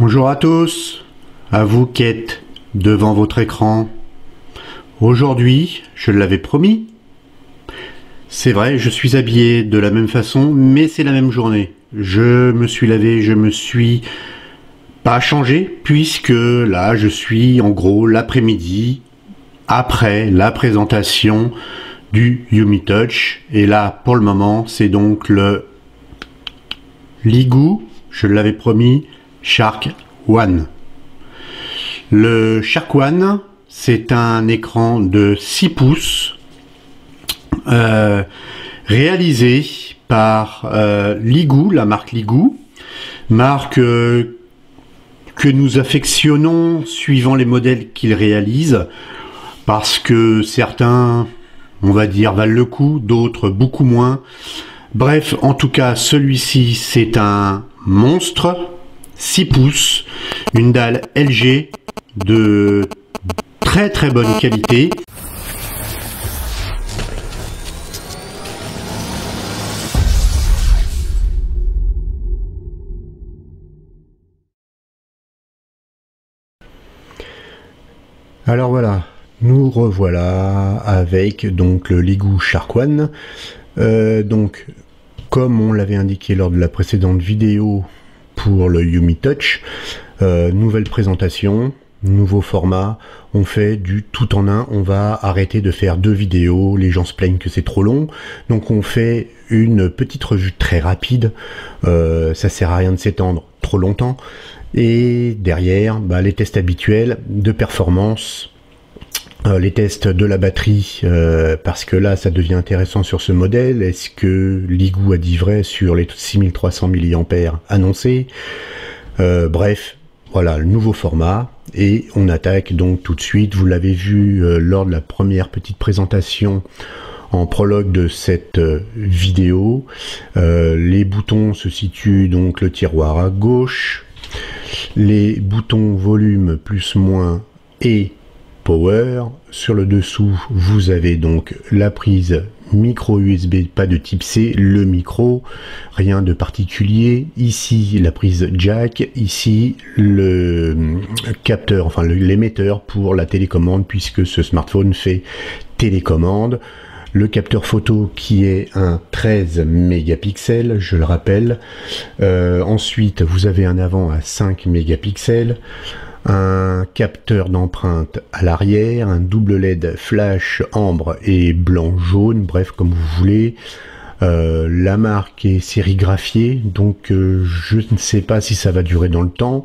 Bonjour à tous, à vous qui êtes devant votre écran. Aujourd'hui, je l'avais promis. C'est vrai, je suis habillé de la même façon, mais c'est la même journée. Je me suis lavé, je me suis pas changé, puisque là, je suis en gros l'après-midi, après la présentation du UMI Touch. Et là, pour le moment, c'est donc le Leagoo, je l'avais promis, Shark One. Le Shark One, c'est un écran de 6 pouces réalisé par Leagoo, la marque Leagoo, marque que nous affectionnons suivant les modèles qu'ils réalisent, parce que certains, on va dire, valent le coup, d'autres beaucoup moins. Bref, en tout cas, celui-ci, c'est un monstre, 6 pouces, une dalle LG de très très bonne qualité. Alors voilà, nous revoilà avec donc le Leagoo Shark One. Donc, comme on l'avait indiqué lors de la précédente vidéo pour le UMI Touch, nouvelle présentation, nouveau format, on fait du tout en un, on va arrêter de faire deux vidéos, les gens se plaignent que c'est trop long, donc on fait une petite revue très rapide, ça sert à rien de s'étendre trop longtemps, et derrière, bah, les tests habituels de performance, les tests de la batterie, parce que là ça devient intéressant sur ce modèle. Est-ce que Leagoo a dit vrai sur les 6300 mAh annoncés? Bref, voilà le nouveau format et on attaque donc tout de suite. Vous l'avez vu lors de la première petite présentation en prologue de cette vidéo. Les boutons se situent donc le tiroir à gauche, les boutons volume plus moins et power. Sur le dessous, vous avez donc la prise micro USB, pas de type C, le micro, rien de particulier. Ici, la prise jack, ici, le capteur, enfin l'émetteur pour la télécommande, puisque ce smartphone fait télécommande. Le capteur photo qui est un 13 mégapixels, je le rappelle. Ensuite, vous avez un avant à 5 mégapixels. Un capteur d'empreinte à l'arrière, un double LED flash ambre et blanc-jaune, bref, comme vous voulez. La marque est sérigraphiée, donc je ne sais pas si ça va durer dans le temps.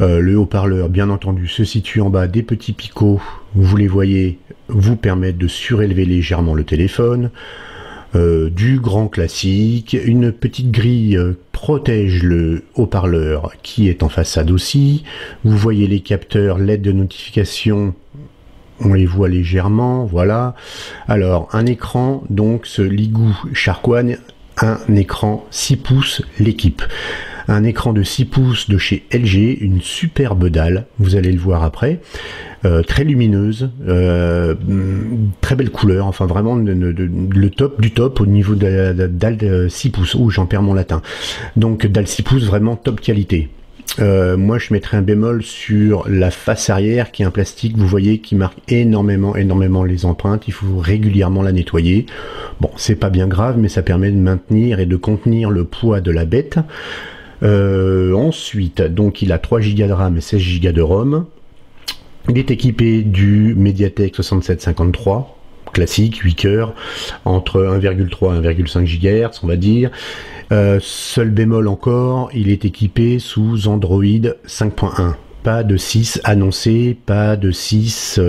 Le haut-parleur, bien entendu, se situe en bas. Des petits picots, vous les voyez, vous permettent de surélever légèrement le téléphone. Du grand classique, une petite grille protège le haut-parleur qui est en façade aussi. Vous voyez les capteurs, LED de notification, on les voit légèrement, voilà. Alors, un écran, donc ce Leagoo Shark One, un écran 6 pouces, l'équipe. Un écran de 6 pouces de chez LG, une superbe dalle, vous allez le voir après, très lumineuse, très belle couleur, enfin vraiment le top du top au niveau de la dalle 6 pouces, où j'en perds mon latin. Donc dalle 6 pouces vraiment top qualité. Moi je mettrais un bémol sur la face arrière qui est un plastique, vous voyez, qui marque énormément les empreintes, il faut régulièrement la nettoyer. Bon, c'est pas bien grave, mais ça permet de maintenir et de contenir le poids de la bête. Ensuite, donc il a 3 Go de RAM et 16 Go de ROM. Il est équipé du Mediatek 6753 classique, 8 cœurs, entre 1,3 et 1,5 GHz, on va dire. Seul bémol encore, il est équipé sous Android 5.1. Pas de 6 annoncé, pas de 6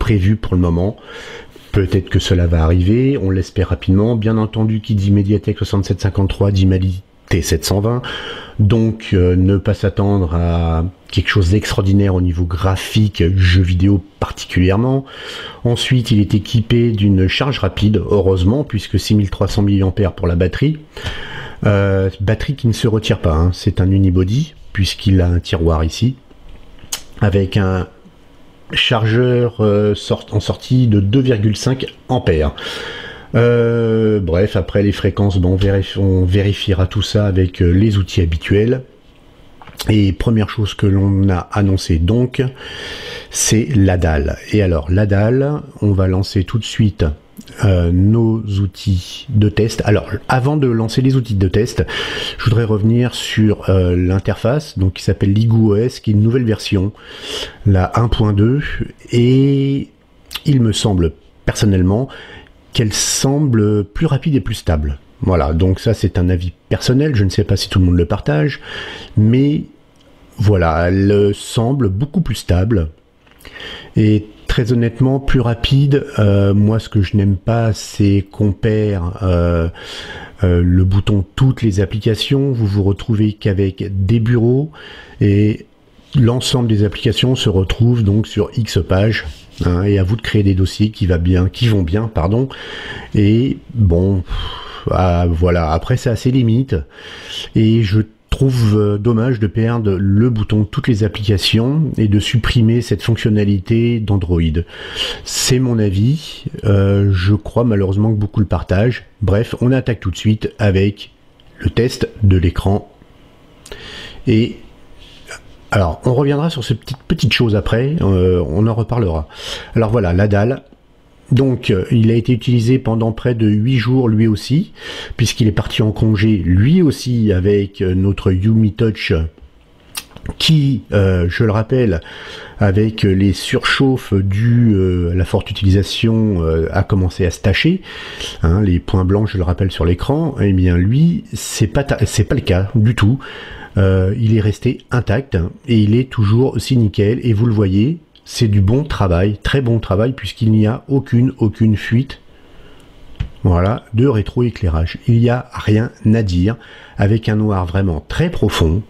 prévu pour le moment. Peut-être que cela va arriver, on l'espère rapidement. Bien entendu, qui dit Mediatek 6753 dit Mali-T720, donc ne pas s'attendre à quelque chose d'extraordinaire au niveau graphique, jeux vidéo particulièrement. Ensuite, il est équipé d'une charge rapide, heureusement, puisque 6300 mAh pour la batterie. Batterie qui ne se retire pas, hein. C'est un unibody, puisqu'il a un tiroir ici, avec un chargeur en sortie de 2,5 ampères. Bref, après les fréquences, bon, on vérifiera tout ça avec les outils habituels. Et première chose que l'on a annoncée donc, c'est la dalle. Et alors la dalle, on va lancer tout de suite nos outils de test. Alors avant de lancer les outils de test, je voudrais revenir sur l'interface donc qui s'appelle Leagoo OS, qui est une nouvelle version, la 1.2, et il me semble personnellement qu'elle semble plus rapide et plus stable. Voilà, donc ça c'est un avis personnel, je ne sais pas si tout le monde le partage, mais voilà, elle semble beaucoup plus stable et très honnêtement plus rapide. Moi ce que je n'aime pas, c'est qu'on perd le bouton toutes les applications, vous vous retrouvez qu'avec des bureaux et l'ensemble des applications se retrouvent donc sur X pages. Hein, et à vous de créer des dossiers qui vont bien, pardon. Et bon, ah, voilà, après ça a ses limites et je trouve dommage de perdre le bouton toutes les applications et de supprimer cette fonctionnalité d'Android. C'est mon avis, je crois malheureusement que beaucoup le partagent. Bref, on attaque tout de suite avec le test de l'écran. Et alors on reviendra sur cette petite chose après, on en reparlera. Alors voilà, la dalle. Donc il a été utilisé pendant près de 8 jours lui aussi, puisqu'il est parti en congé lui aussi avec notre UMI Touch qui, je le rappelle, avec les surchauffes dues à la forte utilisation a commencé à se tacher, hein, les points blancs je le rappelle sur l'écran, et bien lui c'est pas le cas du tout, il est resté intact et il est toujours aussi nickel et vous le voyez. C'est du bon travail, très bon travail, puisqu'il n'y a aucune fuite, voilà, de rétroéclairage. Il n'y a rien à dire, avec un noir vraiment très profond.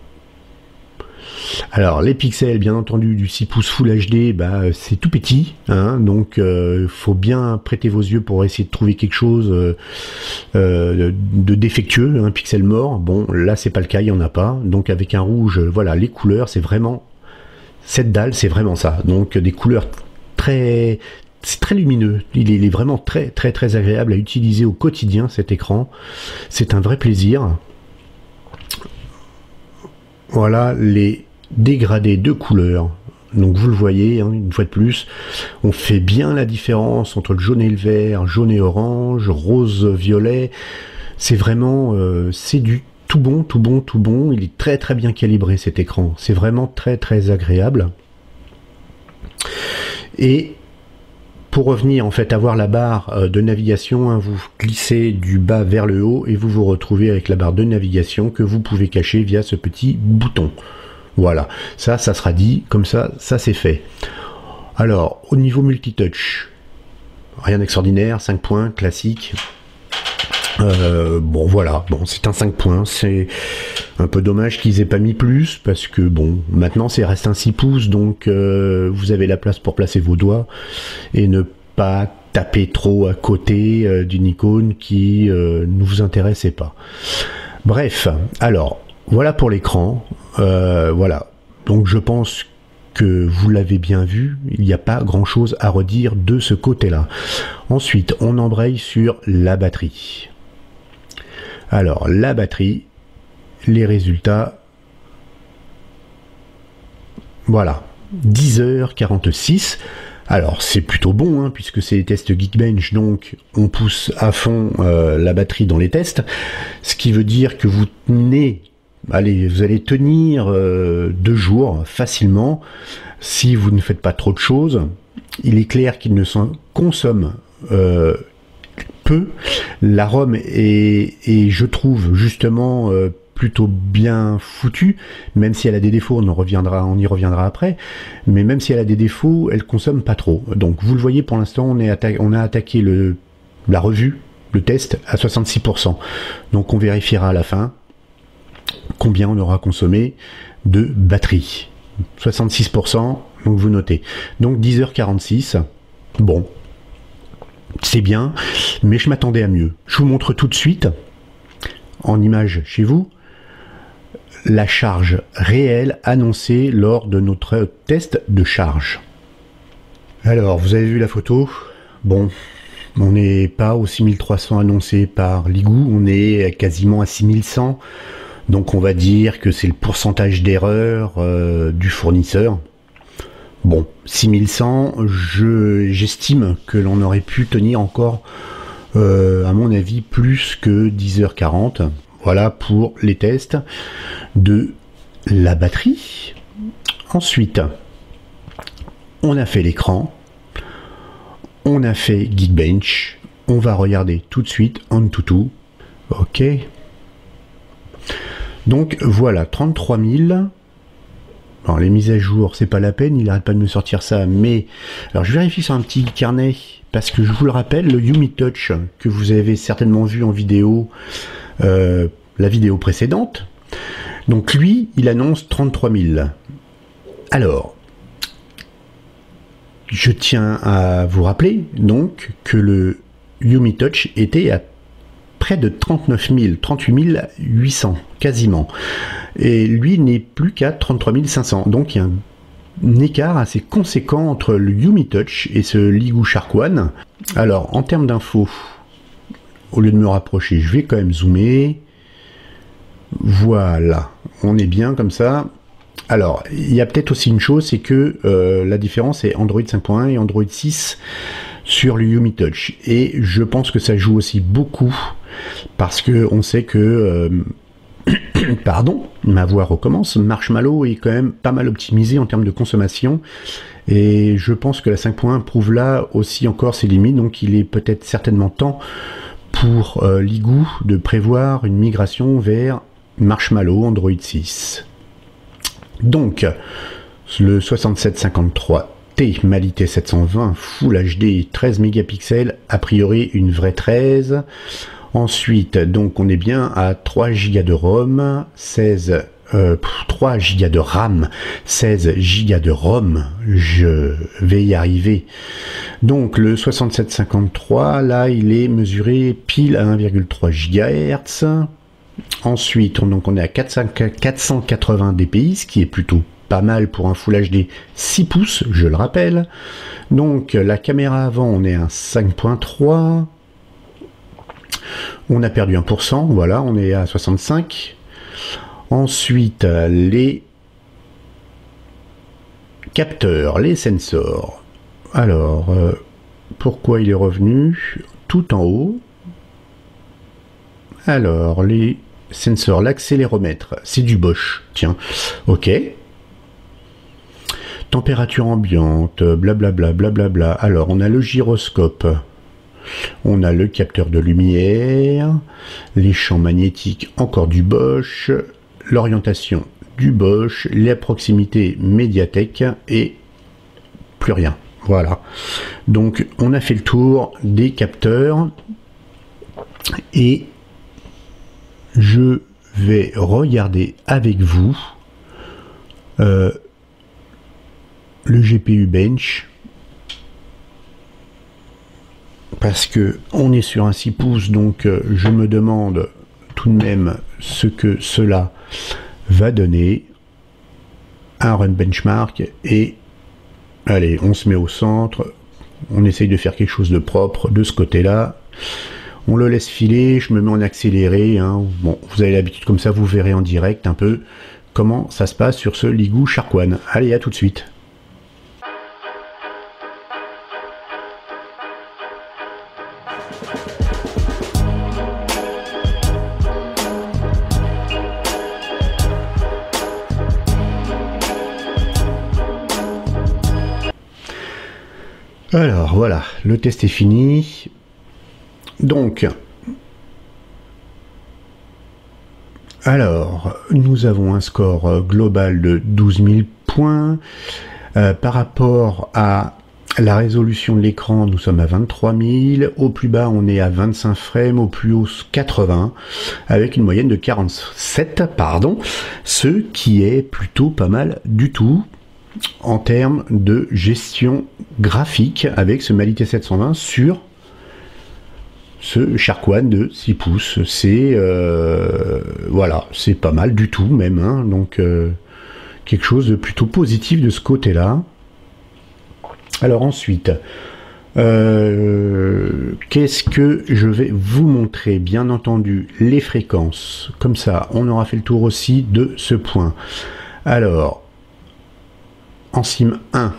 Alors les pixels, bien entendu, du 6 pouces Full HD, bah, c'est tout petit, hein, donc faut bien prêter vos yeux pour essayer de trouver quelque chose de défectueux, un pixel mort. Bon, là c'est pas le cas, il n'y en a pas. Donc avec un rouge, voilà, les couleurs, c'est vraiment... Cette dalle, c'est vraiment ça. Donc des couleurs très, c'est très lumineux. Il est vraiment très agréable à utiliser au quotidien, cet écran. C'est un vrai plaisir. Voilà les dégradés de couleurs. Donc vous le voyez, hein, une fois de plus, on fait bien la différence entre le jaune et le vert, jaune et orange, rose, violet. C'est vraiment, c'est du tout bon, il est très bien calibré cet écran, c'est vraiment très agréable. Et pour revenir en fait à voir la barre de navigation, hein, vous glissez du bas vers le haut et vous vous retrouvez avec la barre de navigation que vous pouvez cacher via ce petit bouton. Voilà, ça sera dit, comme ça c'est fait. Alors au niveau multitouch, rien d'extraordinaire, 5 points, classique. Bon voilà, bon, c'est un 5 points, c'est un peu dommage qu'ils aient pas mis plus, parce que bon, maintenant c'est reste un 6 pouces, donc vous avez la place pour placer vos doigts et ne pas taper trop à côté d'une icône qui ne vous intéressait pas. Bref, alors voilà pour l'écran, voilà, donc je pense que vous l'avez bien vu, il n'y a pas grand chose à redire de ce côté-là. Ensuite, on embraye sur la batterie. Alors la batterie, les résultats, voilà, 10h46, alors c'est plutôt bon, hein, puisque c'est les tests Geekbench, donc on pousse à fond la batterie dans les tests, ce qui veut dire que vous tenez, allez, vous allez tenir 2 jours facilement, si vous ne faites pas trop de choses. Il est clair qu'il ne s'en consomme peu. La ROM est je trouve justement plutôt bien foutue, même si elle a des défauts, on y reviendra après, mais même si elle a des défauts, elle consomme pas trop. Donc vous le voyez, pour l'instant on a attaqué la revue, le test à 66%, donc on vérifiera à la fin combien on aura consommé de batterie. 66%, donc vous notez, donc 10h46, bon, c'est bien, mais je m'attendais à mieux. Je vous montre tout de suite, en image chez vous, la charge réelle annoncée lors de notre test de charge. Alors, vous avez vu la photo, bon, on n'est pas aux 6300 annoncés par Leagoo, on est quasiment à 6100, Donc on va dire que c'est le pourcentage d'erreur du fournisseur. Bon, 6100, j'estime que l'on aurait pu tenir encore, à mon avis, plus que 10h40. Voilà pour les tests de la batterie. Ensuite, on a fait l'écran, on a fait Geekbench, on va regarder tout de suite Antutu. Ok. Donc voilà, 33 000. Alors les mises à jour, c'est pas la peine, il n'arrête pas de me sortir ça, mais... Alors je vérifie sur un petit carnet, parce que je vous le rappelle, le UMI Touch, que vous avez certainement vu en vidéo, la vidéo précédente, donc lui, il annonce 33 000. Alors... Je tiens à vous rappeler donc que le UMI Touch était à près de 39 000, 38 800 quasiment, et lui n'est plus qu'à 33 500. Donc il y a un écart assez conséquent entre le UMI Touch et ce Leagoo Shark One. Alors en termes d'infos, au lieu de me rapprocher, je vais quand même zoomer. Voilà, on est bien comme ça. Alors, il y a peut-être aussi une chose, c'est que la différence est Android 5.1 et Android 6 sur le UMI Touch. Et je pense que ça joue aussi beaucoup, parce qu'on sait que, pardon, ma voix recommence, Marshmallow est quand même pas mal optimisé en termes de consommation. Et je pense que la 5.1 prouve là aussi encore ses limites, donc il est peut-être certainement temps pour Leagoo de prévoir une migration vers Marshmallow Android 6. Donc, le 6753T Mali-T720 Full HD 13 mégapixels, a priori une vraie 13. Ensuite, donc on est bien à 3 Go de ROM, 3 Go de RAM, 16 Go de ROM, je vais y arriver. Donc le 6753, là il est mesuré pile à 1,3 GHz. Ensuite, on est à 480 dpi, ce qui est plutôt pas mal pour un Full HD 6 pouces, je le rappelle. Donc, la caméra avant, on est à 5.3. On a perdu 1%, voilà, on est à 65. Ensuite, les capteurs, les sensors. Alors, pourquoi il est revenu tout en haut ? Alors, les sensors, l'accéléromètre, c'est du Bosch, tiens, ok. Température ambiante, blablabla, blablabla. Bla bla. Alors, on a le gyroscope, on a le capteur de lumière, les champs magnétiques, encore du Bosch, l'orientation du Bosch, la proximité Mediatek et plus rien, voilà. Donc, on a fait le tour des capteurs et... je vais regarder avec vous le GPU Bench, parce que on est sur un 6 pouces, donc je me demande tout de même ce que cela va donner. Un run benchmark et allez, on se met au centre, on essaye de faire quelque chose de propre de ce côté-là. On le laisse filer, je me mets en accéléré. Hein. Bon, vous avez l'habitude comme ça, vous verrez en direct un peu comment ça se passe sur ce Leagoo Shark One. Allez, à tout de suite. Alors voilà, le test est fini. Donc, alors, nous avons un score global de 12 000 points. Par rapport à la résolution de l'écran, nous sommes à 23 000. Au plus bas, on est à 25 frames, au plus haut, 80, avec une moyenne de 47, pardon, ce qui est plutôt pas mal du tout en termes de gestion graphique avec ce Mali-T720 sur... ce Shark One de 6 pouces, c'est voilà, c'est pas mal du tout même, hein, donc quelque chose de plutôt positif de ce côté-là. Alors ensuite, Qu'est-ce que je vais vous montrer? Bien entendu, les fréquences. Comme ça, on aura fait le tour aussi de ce point. Alors, en SIM 1,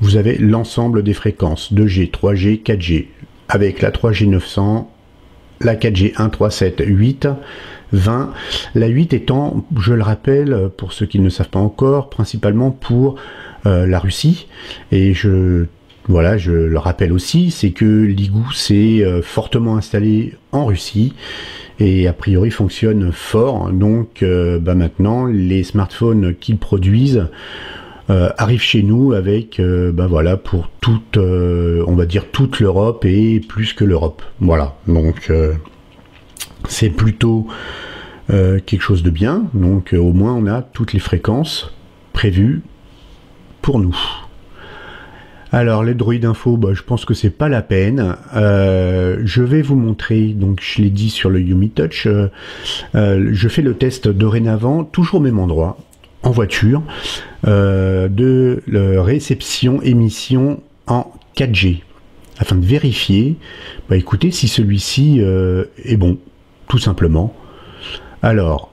vous avez l'ensemble des fréquences 2G, 3G, 4G, avec la 3G 900, la 4G 1, 3, 7, 8, 20. La 8 étant, je le rappelle, pour ceux qui ne le savent pas encore, principalement pour la Russie. Et je le rappelle aussi, c'est que Leagoo s'est fortement installé en Russie et a priori fonctionne fort. Donc maintenant, les smartphones qu'ils produisent arrivent chez nous avec, pour toute, on va dire toute l'Europe et plus que l'Europe. Voilà, donc c'est plutôt quelque chose de bien. Donc au moins on a toutes les fréquences prévues pour nous. Alors les droïdes info, je pense que c'est pas la peine. Je vais vous montrer, donc je l'ai dit sur le UMI Touch, je fais le test dorénavant, toujours au même endroit, en voiture, de réception-émission en 4G, afin de vérifier, écoutez, si celui-ci est bon, tout simplement. Alors,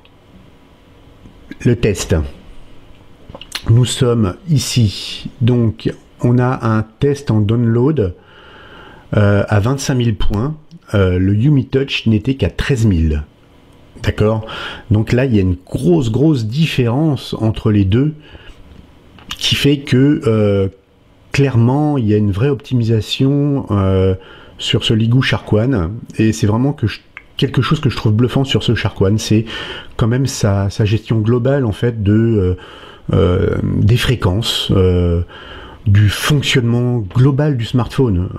le test. Nous sommes ici, donc on a un test en download à 25 000 points. Le UMI Touch n'était qu'à 13 000. D'accord? Donc là, il y a une grosse différence entre les deux qui fait que, clairement, il y a une vraie optimisation sur ce Leagoo Shark One. Et c'est vraiment que quelque chose que je trouve bluffant sur ce Shark One. C'est quand même sa gestion globale, en fait, des fréquences, du fonctionnement global du smartphone.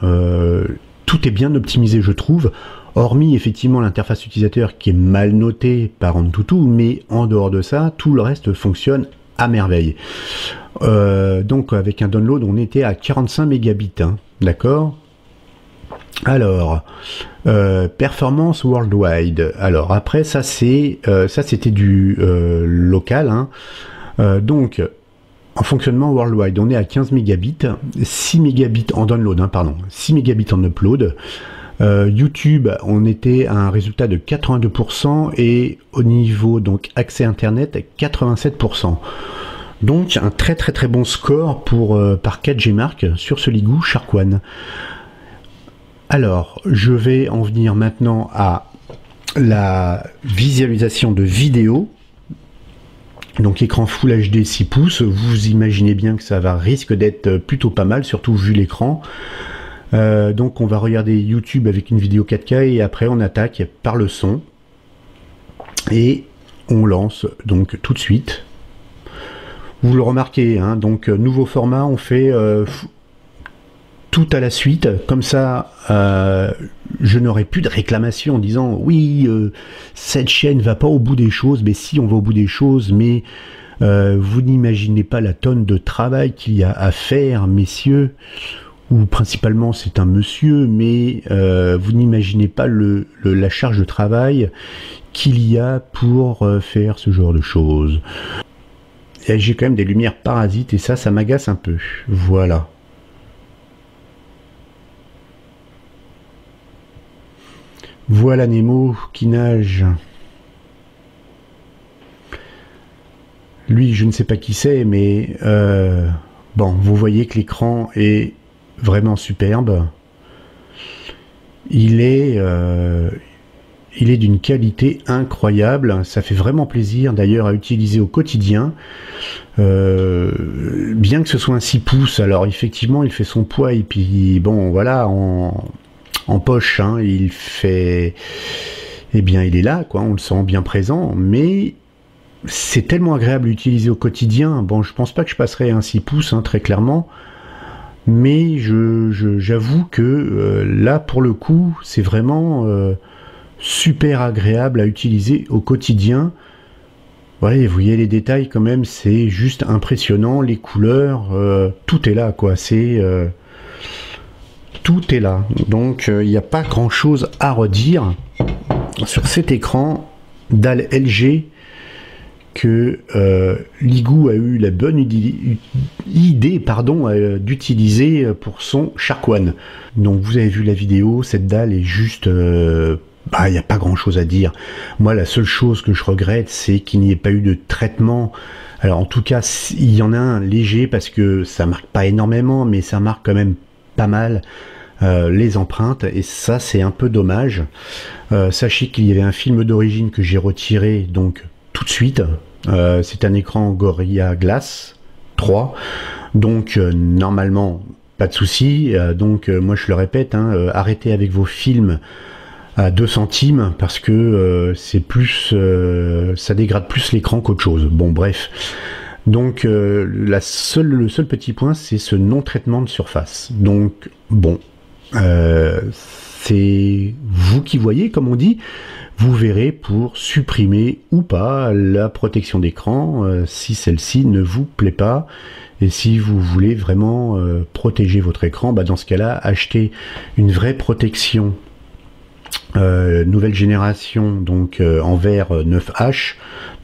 Tout est bien optimisé, je trouve, hormis effectivement l'interface utilisateur qui est mal notée par AnTuTu, mais en dehors de ça, tout le reste fonctionne à merveille. Donc avec un download, on était à 45 mégabits, hein, d'accord? Alors, performance worldwide. Alors après, ça c'était du local, hein. Donc, en fonctionnement worldwide, on est à 15 mégabits, 6 mégabits en download, hein, pardon, 6 mégabits en upload. YouTube, on était à un résultat de 82% et au niveau donc accès internet 87%. Donc un très bon score pour par 4G Mark sur ce Leagoo Shark One. Alors je vais en venir maintenant à la visualisation de vidéos. Donc écran Full HD 6 pouces, vous imaginez bien que ça risque d'être plutôt pas mal, surtout vu l'écran. Donc on va regarder YouTube avec une vidéo 4K et après on attaque par le son. Et on lance donc tout de suite. Vous le remarquez, hein, donc nouveau format, on fait tout à la suite. Comme ça, je n'aurai plus de réclamation en disant oui, cette chaîne va pas au bout des choses, mais si on va au bout des choses, mais vous n'imaginez pas la tonne de travail qu'il y a à faire, messieurs. Ou principalement c'est un monsieur, mais vous n'imaginez pas la charge de travail qu'il y a pour faire ce genre de choses. Et j'ai quand même des lumières parasites et ça m'agace un peu. Voilà. Voilà Nemo qui nage. Lui, je ne sais pas qui c'est, mais bon, vous voyez que l'écran est vraiment superbe. Il est d'une qualité incroyable. Ça fait vraiment plaisir d'ailleurs à utiliser au quotidien. Bien que ce soit un 6 pouces, alors effectivement il fait son poids et puis bon voilà en poche, hein, il fait, eh bien il est là quoi, on le sent bien présent, mais c'est tellement agréable à utiliser au quotidien. Bon, je pense pas que je passerai un 6 pouces, hein, très clairement. Mais j'avoue que là, pour le coup, c'est vraiment super agréable à utiliser au quotidien. Voilà, vous voyez les détails quand même, c'est juste impressionnant. Les couleurs, tout est là, quoi. C'est tout est là. Donc, il n'y a pas grand-chose à redire sur cet écran d'AL LG que Leagoo a eu la bonne idée d'utiliser pour son Shark One. Donc vous avez vu la vidéo, cette dalle est juste... il n'y a pas grand chose à dire. Moi, la seule chose que je regrette, c'est qu'il n'y ait pas eu de traitement. Alors en tout cas, il y en a un léger, parce que ça marque pas énormément, mais ça marque quand même pas mal les empreintes, et ça c'est un peu dommage. Sachez qu'il y avait un film d'origine que j'ai retiré donc tout de suite. C'est un écran Gorilla Glass 3, donc normalement pas de souci. Moi je le répète, hein, arrêtez avec vos films à 2 centimes, parce que c'est plus ça dégrade plus l'écran qu'autre chose. Bon bref, donc le seul petit point, c'est ce non traitement de surface. Donc bon, c'est vous qui voyez, comme on dit, vous verrez pour supprimer ou pas la protection d'écran si celle-ci ne vous plaît pas. Et si vous voulez vraiment protéger votre écran, dans ce cas-là, achetez une vraie protection nouvelle génération, donc en verre 9H,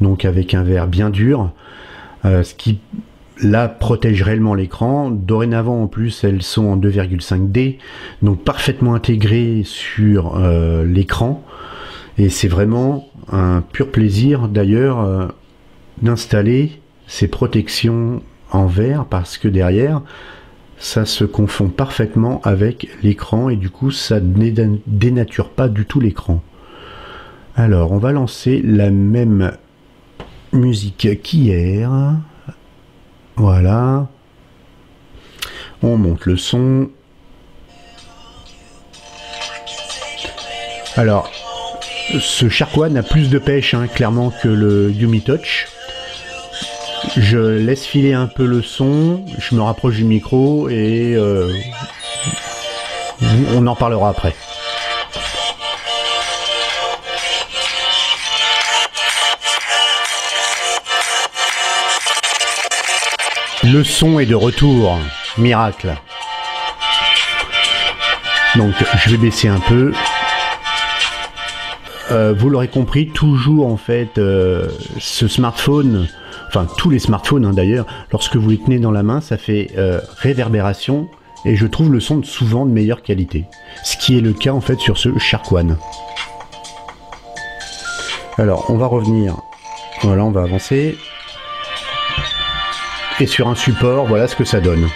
donc avec un verre bien dur, ce qui là protège réellement l'écran. Dorénavant, en plus, elles sont en 2,5D, donc parfaitement intégrées sur l'écran, et c'est vraiment un pur plaisir d'ailleurs d'installer ces protections en verre, parce que derrière ça se confond parfaitement avec l'écran, et du coup ça ne dénature pas du tout l'écran. Alors on va lancer la même musique qu'hier. Voilà, on monte le son. Alors ce Shark One a plus de pêche, hein, clairement, que le UMI Touch. Je laisse filer un peu le son, je me rapproche du micro et on en parlera après. Le son est de retour, miracle. Donc je vais baisser un peu. Vous l'aurez compris, toujours en fait, ce smartphone, enfin tous les smartphones, hein, d'ailleurs, lorsque vous les tenez dans la main, ça fait réverbération, et je trouve le son souvent de meilleure qualité, ce qui est le cas en fait sur ce Shark One. Alors on va revenir, voilà, on va avancer, et sur un support, voilà ce que ça donne.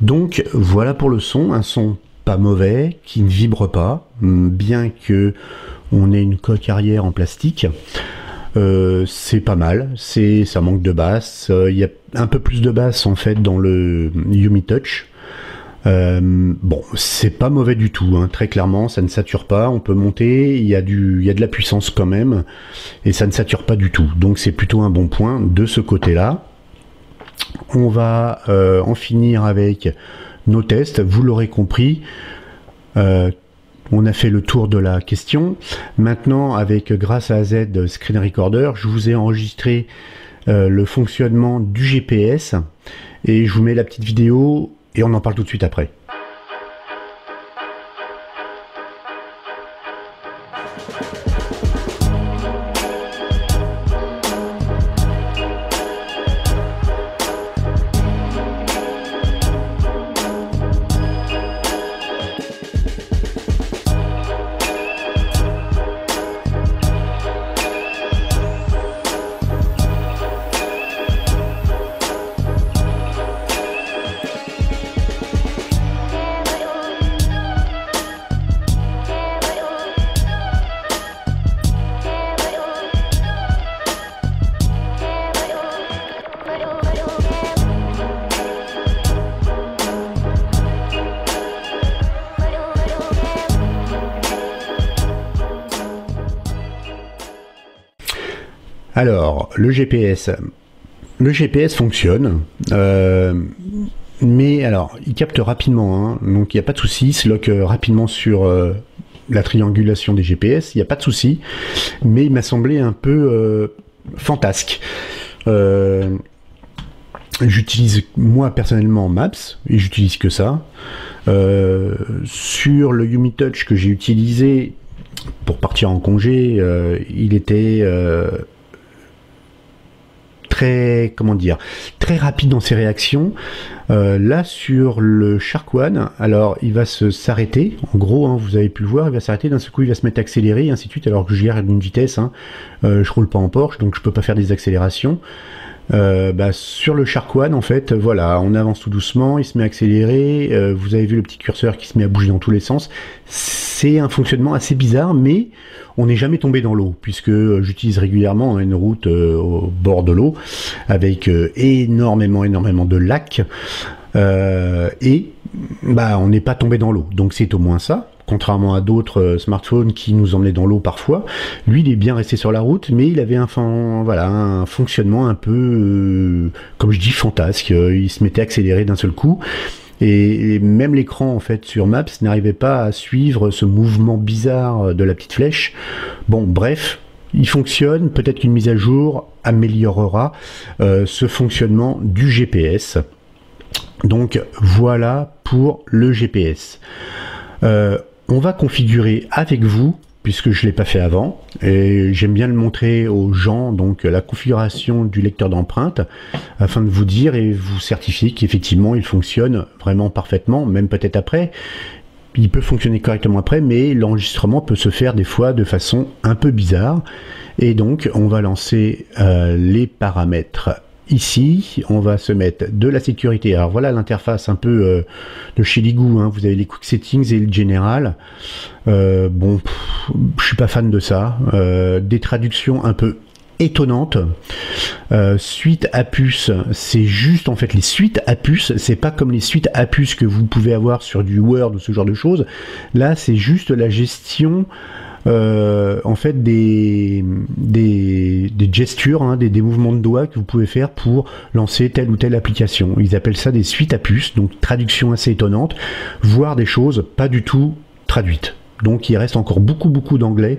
Donc voilà pour le son, un son pas mauvais, qui ne vibre pas, bien que on ait une coque arrière en plastique. C'est pas mal, ça manque de basse, il y a un peu plus de basse en fait dans le UMI Touch. Bon, c'est pas mauvais du tout, hein, très clairement, ça ne sature pas, on peut monter, il y a de la puissance quand même, et ça ne sature pas du tout, donc c'est plutôt un bon point de ce côté-là. On va en finir avec nos tests. Vous l'aurez compris, on a fait le tour de la question. Maintenant, grâce à AZ Screen Recorder, je vous ai enregistré le fonctionnement du GPS, et je vous mets la petite vidéo et on en parle tout de suite après. Alors, le GPS fonctionne, mais alors, il capte rapidement, hein, donc il n'y a pas de souci, il se lock rapidement sur la triangulation des GPS, il n'y a pas de souci, mais il m'a semblé un peu fantasque. J'utilise moi personnellement Maps et j'utilise que ça. Sur le UMI Touch que j'ai utilisé pour partir en congé, il était très, comment dire, très rapide dans ses réactions. Là sur le Shark One, alors il va s'arrêter, en gros hein, vous avez pu le voir, il va s'arrêter, d'un seul coup il va se mettre à accélérer, et ainsi de suite, alors que je gère à une vitesse, hein, je roule pas en Porsche, donc je peux pas faire des accélérations. Sur le Shark One, en fait, voilà, on avance tout doucement, il se met à accélérer, vous avez vu le petit curseur qui se met à bouger dans tous les sens. C'est un fonctionnement assez bizarre, mais on n'est jamais tombé dans l'eau, puisque j'utilise régulièrement une route au bord de l'eau, avec énormément de lacs, on n'est pas tombé dans l'eau, donc c'est au moins ça. Contrairement à d'autres smartphones qui nous emmenaient dans l'eau parfois, lui il est bien resté sur la route, mais il avait un fonctionnement un peu, comme je dis, fantasque. Il se mettait à accélérer d'un seul coup, et même l'écran en fait sur Maps n'arrivait pas à suivre ce mouvement bizarre de la petite flèche. Bon, bref, il fonctionne, peut-être qu'une mise à jour améliorera ce fonctionnement du GPS. Donc voilà pour le GPS. On va configurer avec vous, puisque je ne l'ai pas fait avant, et j'aime bien le montrer aux gens, donc la configuration du lecteur d'empreintes, afin de vous dire et vous certifier qu'effectivement il fonctionne vraiment parfaitement, même peut-être après. Il peut fonctionner correctement après, mais l'enregistrement peut se faire des fois de façon un peu bizarre. Et donc on va lancer les paramètres. Ici, on va se mettre de la sécurité. Alors voilà l'interface un peu de chez Leagoo, hein. Vous avez les quick settings et le général. Je suis pas fan de ça. Des traductions un peu étonnantes. Suite à puce, c'est juste en fait les suites à puce. C'est pas comme les suites à puce que vous pouvez avoir sur du Word ou ce genre de choses. Là, c'est juste la gestion. En fait des gestures, hein, des mouvements de doigts que vous pouvez faire pour lancer telle ou telle application. Ils appellent ça des suites à puces, donc traduction assez étonnante, voire des choses pas du tout traduites. Donc il reste encore beaucoup d'anglais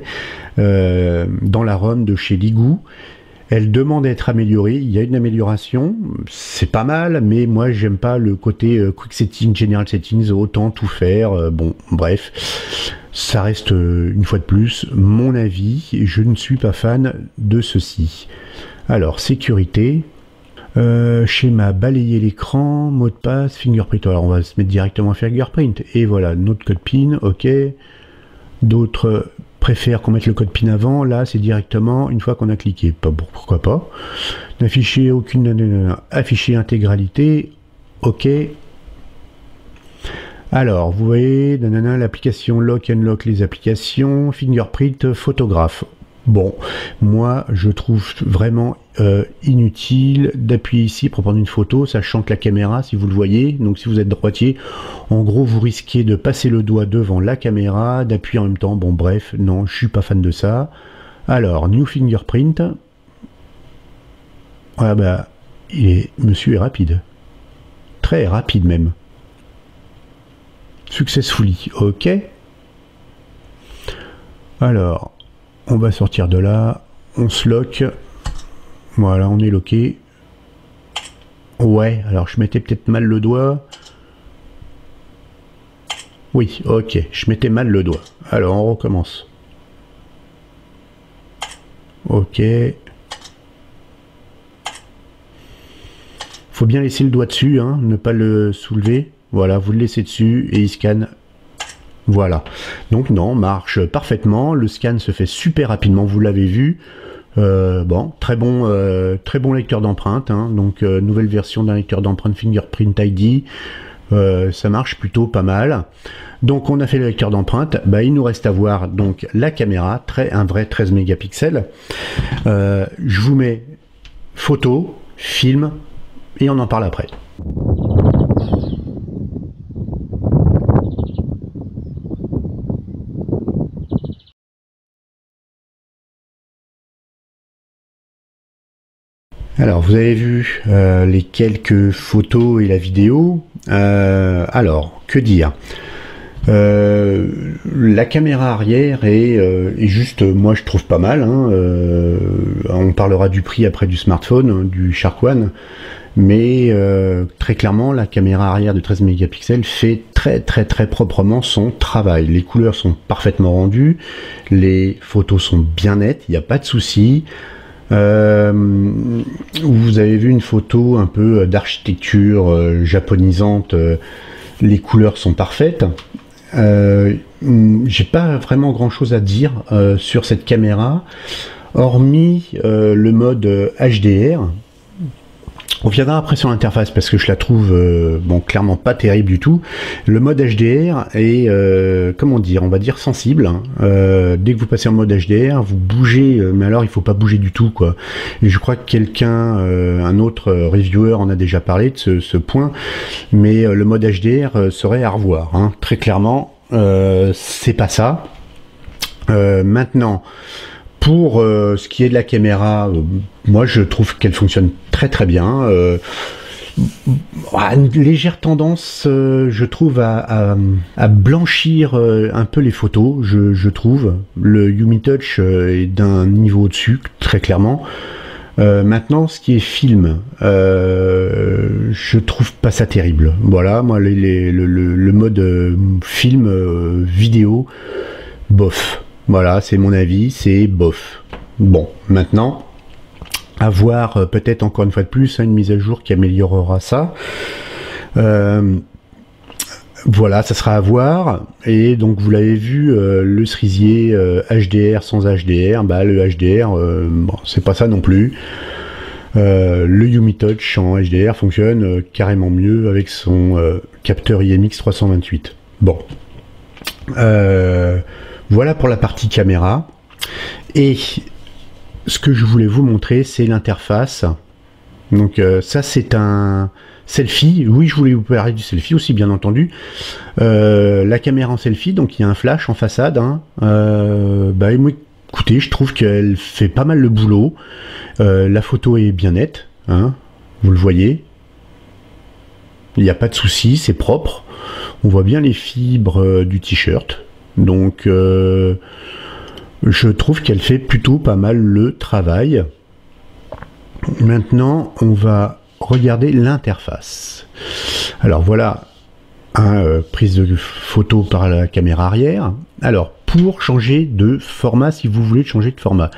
dans la ROM de chez Leagoo. Elle demande à être améliorée, il y a une amélioration, c'est pas mal, mais moi j'aime pas le côté quick settings, general settings, autant tout faire, bref, ça reste une fois de plus mon avis, je ne suis pas fan de ceci. Alors sécurité, schéma, balayer l'écran, mot de passe, fingerprint, alors on va se mettre directement à fingerprint, et voilà, notre code PIN, ok, d'autres... préfère qu'on mette le code PIN avant, là c'est directement une fois qu'on a cliqué, pourquoi pas, n'afficher aucune, afficher intégralité, ok. Alors vous voyez, l'application lock and lock les applications, fingerprint, photographe. Bon, moi je trouve vraiment inutile d'appuyer ici pour prendre une photo, sachant que la caméra, si vous le voyez, donc si vous êtes droitier, en gros vous risquez de passer le doigt devant la caméra, d'appuyer en même temps, bon bref, non, je suis pas fan de ça. Alors, new fingerprint, ah bah, monsieur est rapide, très rapide même. Successfully, ok. Alors... on va sortir de là, on se lock, voilà, on est locké. Ouais, alors je mettais peut-être mal le doigt. Oui, ok, je mettais mal le doigt. Alors on recommence. Ok. Faut bien laisser le doigt dessus, hein, ne pas le soulever. Voilà, vous le laissez dessus et il scanne. Voilà, donc non, marche parfaitement, le scan se fait super rapidement, vous l'avez vu, très bon lecteur d'empreintes, hein. Donc nouvelle version d'un lecteur d'empreintes Fingerprint ID, ça marche plutôt pas mal. Donc on a fait le lecteur d'empreintes, il nous reste à voir donc la caméra, un vrai 13 mégapixels, je vous mets photo, film, et on en parle après. Alors vous avez vu les quelques photos et la vidéo, alors que dire, la caméra arrière est juste, moi je trouve pas mal, hein, on parlera du prix après du smartphone, du Shark One, mais très clairement la caméra arrière de 13 mégapixels fait très proprement son travail. Les couleurs sont parfaitement rendues, les photos sont bien nettes, il n'y a pas de souci. Vous avez vu une photo un peu d'architecture japonisante, les couleurs sont parfaites. J'ai pas vraiment grand chose à dire sur cette caméra, hormis le mode HDR. On reviendra après sur l'interface parce que je la trouve bon, clairement pas terrible du tout. Le mode HDR est, comment dire, on va dire sensible. Dès que vous passez en mode HDR, vous bougez, mais alors il faut pas bouger du tout, quoi. Et je crois que quelqu'un, un autre reviewer en a déjà parlé de ce point, mais le mode HDR serait à revoir, hein. Très clairement, c'est pas ça. Maintenant, pour ce qui est de la caméra, moi je trouve qu'elle fonctionne très bien. Une légère tendance, je trouve, à blanchir un peu les photos, je trouve. Le UMI Touch est d'un niveau au-dessus, très clairement. Maintenant, ce qui est film, je trouve pas ça terrible. Voilà, moi le mode film vidéo, bof. Voilà, c'est mon avis, c'est bof. Bon, maintenant, à voir peut-être encore une fois de plus, hein, une mise à jour qui améliorera ça. Voilà, ça sera à voir. Et donc, vous l'avez vu, le cerisier HDR sans HDR, bah, le HDR, bon, c'est pas ça non plus. Le UMI Touch en HDR fonctionne carrément mieux avec son capteur IMX 328. Bon. Voilà pour la partie caméra, et ce que je voulais vous montrer, c'est l'interface. Donc ça, c'est un selfie. Oui, je voulais vous parler du selfie aussi, bien entendu. La caméra en selfie, donc il y a un flash en façade, hein. Bah, écoutez, je trouve qu'elle fait pas mal le boulot. La photo est bien nette, hein, vous le voyez. Il n'y a pas de souci, c'est propre. On voit bien les fibres du t-shirt. Donc je trouve qu'elle fait plutôt pas mal le travail. Maintenant, on va regarder l'interface. Alors voilà, prise de photo par la caméra arrière. Alors, pour changer de format, si vous voulez changer de format,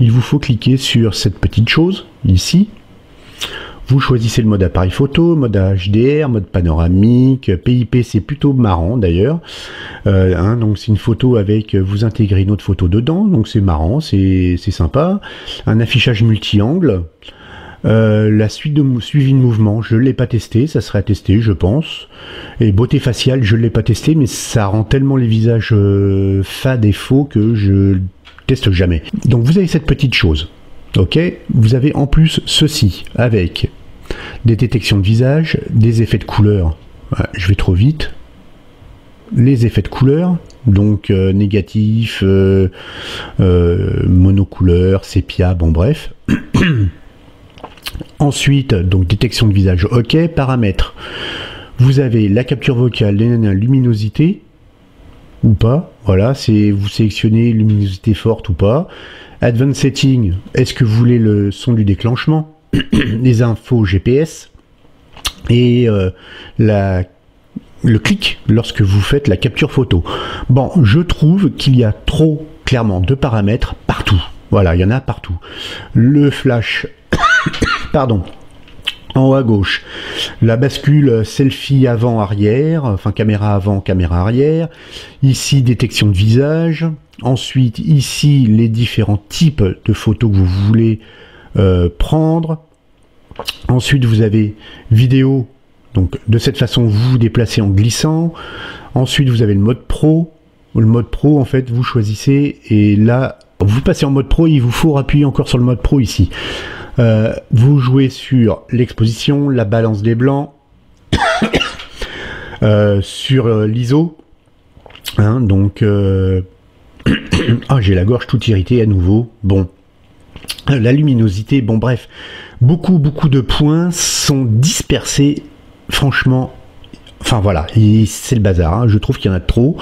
il vous faut cliquer sur cette petite chose ici. Vous choisissez le mode appareil photo, mode HDR, mode panoramique, PIP, c'est plutôt marrant d'ailleurs. Hein, donc c'est une photo avec, vous intégrez une autre photo dedans, donc c'est marrant, c'est sympa. Un affichage multi-angle, la suite de suivi de mouvement, je ne l'ai pas testé, ça serait à tester je pense. Et beauté faciale, je ne l'ai pas testé, mais ça rend tellement les visages fades et faux que je teste jamais. Donc vous avez cette petite chose. Ok, vous avez en plus ceci avec des détections de visage, des effets de couleur, je vais trop vite, les effets de couleur, donc négatif, monocouleur, sépia, bon bref. Ensuite, donc détection de visage, ok, paramètres, vous avez la capture vocale, la luminosité ou pas, voilà, c'est vous sélectionnez luminosité forte ou pas. Advanced Setting, est-ce que vous voulez le son du déclenchement, les infos GPS et le clic lorsque vous faites la capture photo. Bon, je trouve qu'il y a trop clairement de paramètres partout. Voilà, il y en a partout. Le flash, pardon, en haut à gauche, la bascule selfie avant-arrière, enfin caméra avant, caméra arrière, ici détection de visage. Ensuite, ici, les différents types de photos que vous voulez prendre. Ensuite, vous avez vidéo. Donc, de cette façon, vous vous déplacez en glissant. Ensuite, vous avez le mode pro. Le mode pro, en fait, vous choisissez. Et là, vous passez en mode pro. Il vous faut appuyer encore sur le mode pro ici. Vous jouez sur l'exposition, la balance des blancs, sur l'ISO. Hein, donc... Ah, j'ai la gorge toute irritée à nouveau. Bon, la luminosité, bon bref, beaucoup de points sont dispersés, franchement, enfin voilà, c'est le bazar, hein. Je trouve qu'il y en a trop,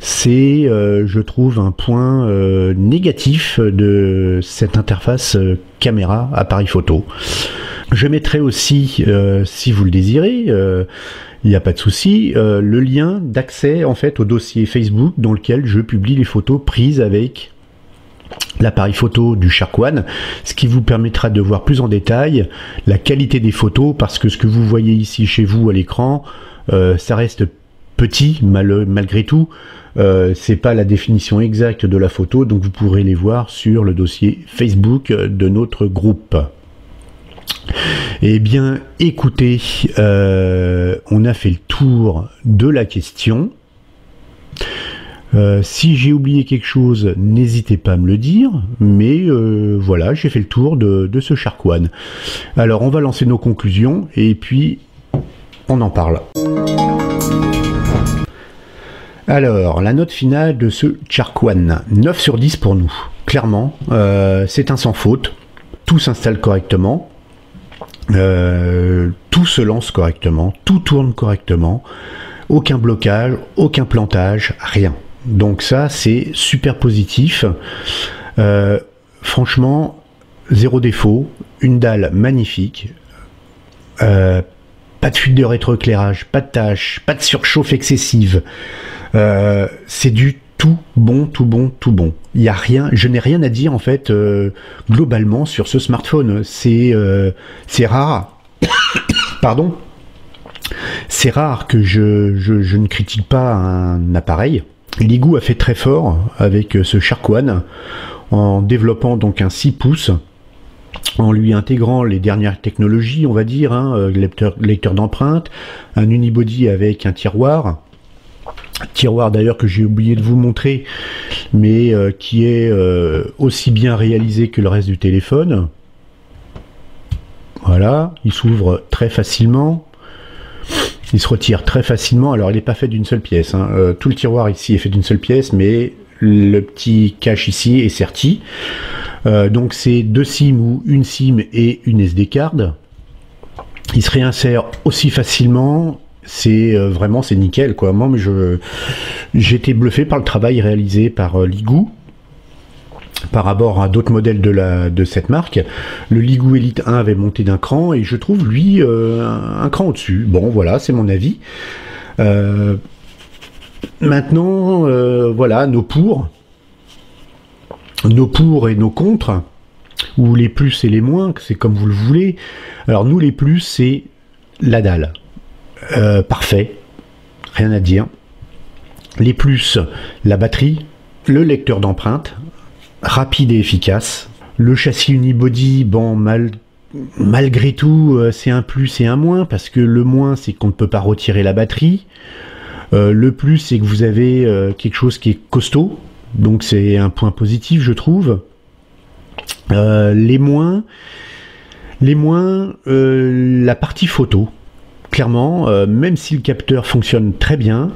c'est, je trouve, un point négatif de cette interface caméra appareil photo. Je mettrai aussi, si vous le désirez, il n'y a pas de souci, le lien d'accès en fait au dossier Facebook dans lequel je publie les photos prises avec l'appareil photo du Shark One, ce qui vous permettra de voir plus en détail la qualité des photos, parce que ce que vous voyez ici chez vous à l'écran, ça reste petit malgré tout, c'est pas la définition exacte de la photo, donc vous pourrez les voir sur le dossier Facebook de notre groupe. Eh bien écoutez, on a fait le tour de la question. Si j'ai oublié quelque chose, n'hésitez pas à me le dire, mais voilà, j'ai fait le tour de ce Shark One. Alors on va lancer nos conclusions et puis on en parle. Alors, la note finale de ce Shark One, 9 sur 10 pour nous, clairement, c'est un sans faute, tout s'installe correctement, tout se lance correctement, tout tourne correctement, aucun blocage, aucun plantage, rien. Donc ça, c'est super positif, franchement, zéro défaut, une dalle magnifique, pas de fuite de rétroéclairage, pas de tâche, pas de surchauffe excessive. C'est du tout bon, tout bon, tout bon. Il n'y a rien, je n'ai rien à dire en fait globalement sur ce smartphone. C'est rare. Pardon. C'est rare que je ne critique pas un appareil. Leagoo a fait très fort avec ce Shark One en développant donc un 6 pouces. En lui intégrant les dernières technologies, on va dire, hein, lecteur d'empreintes, un unibody avec un tiroir. Tiroir d'ailleurs que j'ai oublié de vous montrer, mais qui est aussi bien réalisé que le reste du téléphone. Voilà, il s'ouvre très facilement, il se retire très facilement. Alors il n'est pas fait d'une seule pièce, hein. Tout le tiroir ici est fait d'une seule pièce, mais le petit cache ici est serti. Donc c'est deux SIM ou une SIM et une SD card. Il se réinsère aussi facilement. C'est vraiment, c'est nickel quoi. Moi j'étais bluffé par le travail réalisé par Leagoo par rapport à d'autres modèles de cette marque. Le Leagoo Elite 1 avait monté d'un cran et je trouve lui un cran au-dessus. Bon voilà, c'est mon avis. Maintenant voilà nos pour et nos contre, ou les plus et les moins, c'est comme vous le voulez. Alors nous les plus, c'est la dalle. Parfait, rien à dire. Les plus, la batterie, le lecteur d'empreintes, rapide et efficace. Le châssis unibody, bon, malgré tout, c'est un plus et un moins, parce que le moins, c'est qu'on ne peut pas retirer la batterie. Le plus, c'est que vous avez quelque chose qui est costaud, donc c'est un point positif, je trouve. Les moins, la partie photo. Clairement, même si le capteur fonctionne très bien,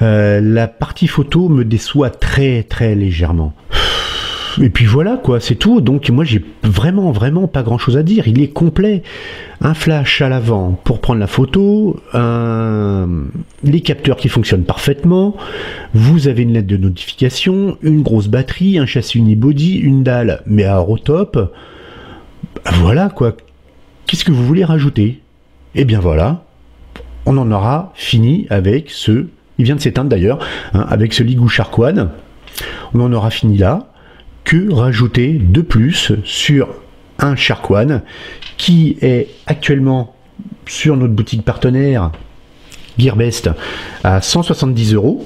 la partie photo me déçoit très très légèrement. Et puis voilà quoi, c'est tout. Donc moi j'ai vraiment pas grand chose à dire. Il est complet. Un flash à l'avant pour prendre la photo, les capteurs qui fonctionnent parfaitement, vous avez une lettre de notification, une grosse batterie, un châssis unibody, une dalle, mais alors au top. Voilà quoi. Qu'est-ce que vous voulez rajouter? Et bien voilà. On en aura fini avec ce, il vient de s'éteindre d'ailleurs, hein, avec ce Leagoo Shark One, on en aura fini là. Que rajouter de plus sur un Shark One qui est actuellement sur notre boutique partenaire Gearbest à 170 €,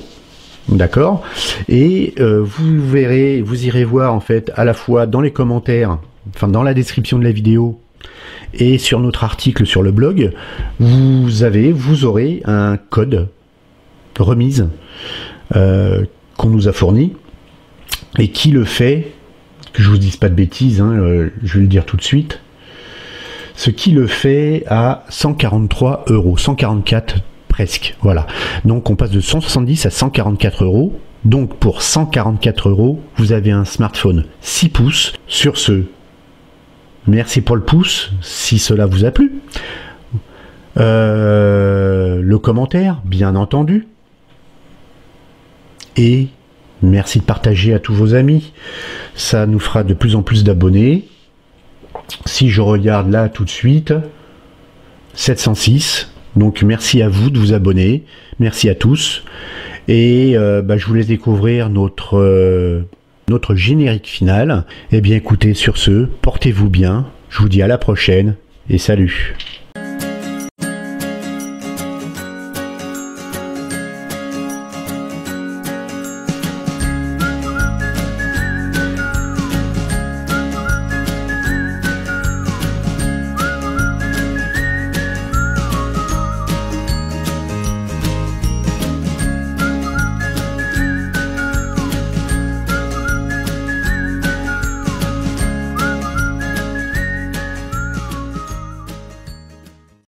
d'accord, et vous verrez, vous irez voir en fait à la fois dans les commentaires, enfin dans la description de la vidéo, et sur notre article sur le blog, vous aurez un code remise qu'on nous a fourni et qui le fait, que je vous dise pas de bêtises, hein, je vais le dire tout de suite, ce qui le fait à 143 €, 144 presque, voilà. Donc on passe de 170 à 144 €, donc pour 144 €, vous avez un smartphone 6 pouces sur ce. Merci pour le pouce, si cela vous a plu. Le commentaire, bien entendu. Et merci de partager à tous vos amis. Ça nous fera de plus en plus d'abonnés. si je regarde là tout de suite, 706. Donc merci à vous de vous abonner, merci à tous. Et je vous laisse découvrir notre, notre générique final. Et bien écoutez, sur ce, portez-vous bien, je vous dis à la prochaine et salut.